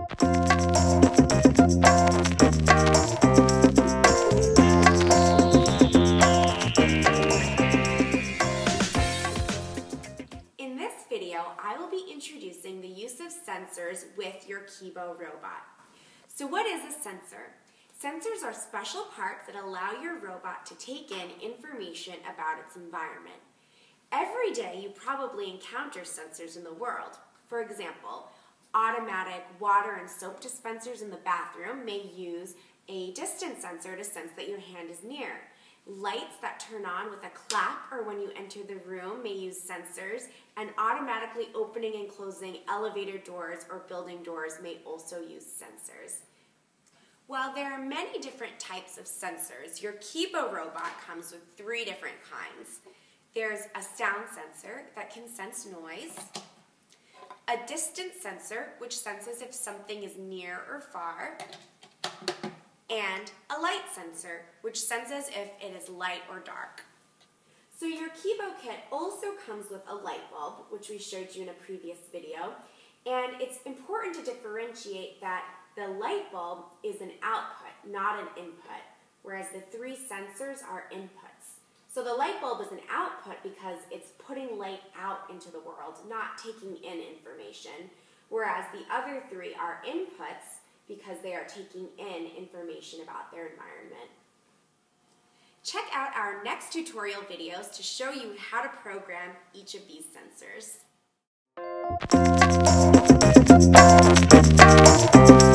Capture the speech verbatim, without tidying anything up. In this video, I will be introducing the use of sensors with your Kibo robot. So what is a sensor? Sensors are special parts that allow your robot to take in information about its environment. Every day you probably encounter sensors in the world. For example, automatic water and soap dispensers in the bathroom may use a distance sensor to sense that your hand is near. Lights that turn on with a clap or when you enter the room may use sensors, and automatically opening and closing elevator doors or building doors may also use sensors. While there are many different types of sensors, your Kibo robot comes with three different kinds. There's a sound sensor that can sense noise, a distance sensor which senses if something is near or far, and a light sensor which senses if it is light or dark. So your Kibo kit also comes with a light bulb, which we showed you in a previous video, and it's important to differentiate that the light bulb is an output, not an input, whereas the three sensors are inputs. So the light bulb is an output because it's putting light out into the world, not taking in information, whereas the other three are inputs because they are taking in information about their environment. Check out our next tutorial videos to show you how to program each of these sensors.